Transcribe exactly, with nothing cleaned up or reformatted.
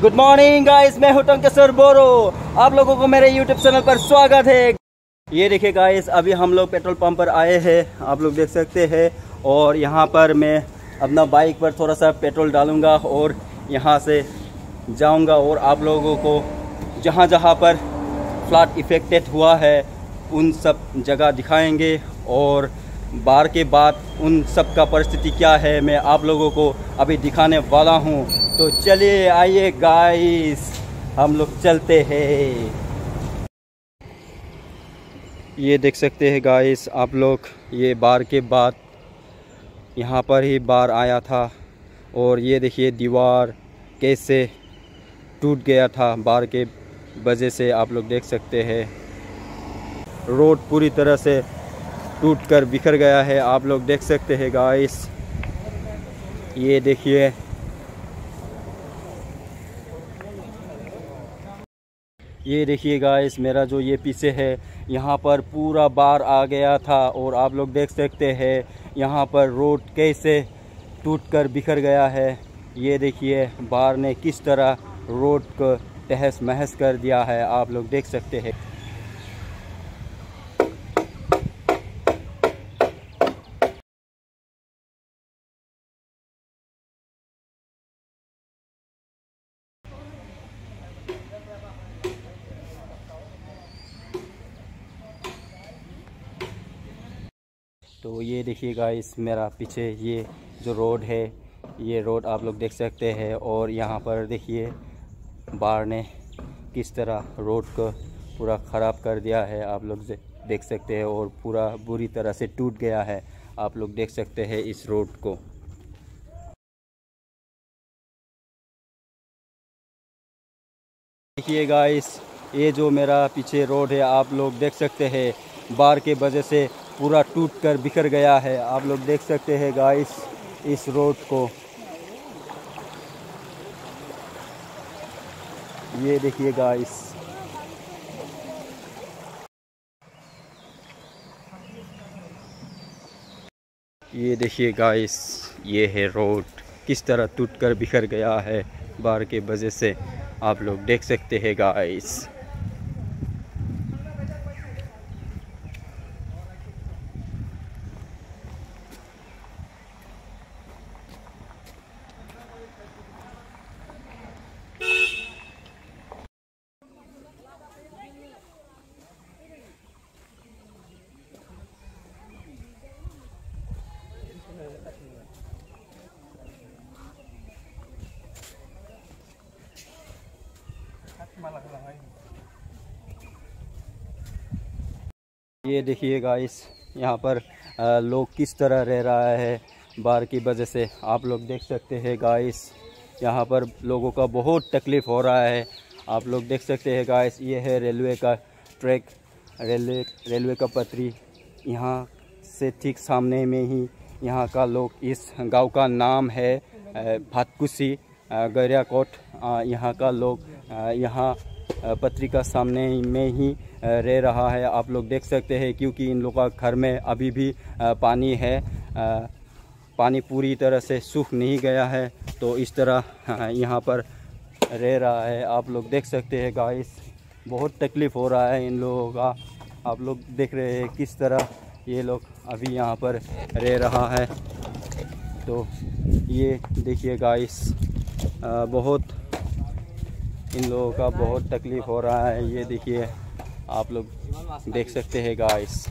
Good morning guys, मैं हूं तानकेश्वर बोरो। आप लोगों को मेरे यूट्यूब चैनल पर स्वागत है। ये देखिए गाइस, अभी हम लोग पेट्रोल पंप पर आए हैं, आप लोग देख सकते हैं। और यहाँ पर मैं अपना बाइक पर थोड़ा सा पेट्रोल डालूंगा और यहाँ से जाऊँगा और आप लोगों को जहाँ जहाँ पर फ्लड इफेक्टेड हुआ है उन सब जगह दिखाएंगे और बाढ़ के बाद उन सब का परिस्थिति क्या है मैं आप लोगों को अभी दिखाने वाला हूँ। तो चलिए आइए गाइस, हम लोग चलते हैं। ये देख सकते हैं गाइस आप लोग, ये बाढ़ के बाद यहाँ पर ही बाढ़ आया था और ये देखिए दीवार कैसे टूट गया था बाढ़ के वजह से। आप लोग देख सकते हैं रोड पूरी तरह से टूट कर बिखर गया है। आप लोग देख सकते हैं गाइस, ये देखिए। ये देखिए गाइस, मेरा जो ये पीछे है यहाँ पर पूरा बाढ़ आ गया था और आप लोग देख सकते हैं यहाँ पर रोड कैसे टूट कर बिखर गया है। ये देखिए बाढ़ ने किस तरह रोड को तहस महस कर दिया है, आप लोग देख सकते हैं। तो ये देखिए गाइस, मेरा पीछे ये जो रोड है, ये रोड आप लोग देख सकते हैं। और यहाँ पर देखिए बाढ़ ने किस तरह रोड को पूरा ख़राब कर दिया है, आप लोग देख सकते हैं। और पूरा बुरी तरह से टूट गया है, आप लोग देख सकते हैं इस रोड को। देखिए गाइस, ये जो मेरा पीछे रोड है आप लोग देख सकते हैं बाढ़ के वजह से पूरा टूट कर बिखर गया है। आप लोग देख सकते हैं गाइस इस रोड को। ये देखिए गाइस, ये देखिए गाइस, ये है रोड किस तरह टूट कर बिखर गया है बाढ़ के वजह से, आप लोग देख सकते हैं गाइस। ये देखिए गाइस, यहाँ पर लोग किस तरह रह रहा है बाढ़ की वजह से, आप लोग देख सकते हैं गाइस। यहाँ पर लोगों का बहुत तकलीफ़ हो रहा है, आप लोग देख सकते हैं गाइस। ये है रेलवे का ट्रैक, रेलवे रेलवे का पटरी। यहाँ से ठीक सामने में ही यहाँ का लोग, इस गांव का नाम है भातकुसी गरिया कोट। यहाँ का लोग यहाँ पत्रिका सामने में ही रह रहा है, आप लोग देख सकते हैं। क्योंकि इन लोगों का घर में अभी भी पानी है, पानी पूरी तरह से सूख नहीं गया है, तो इस तरह यहाँ पर रह रहा है, आप लोग देख सकते हैं गाइस। बहुत तकलीफ़ हो रहा है इन लोगों का, आप लोग देख रहे हैं किस तरह ये लोग अभी यहाँ पर रह रहा है। तो ये देखिए गाइस, बहुत इन लोगों का बहुत तकलीफ़ हो रहा है। ये देखिए आप लोग देख सकते हैं गाइस।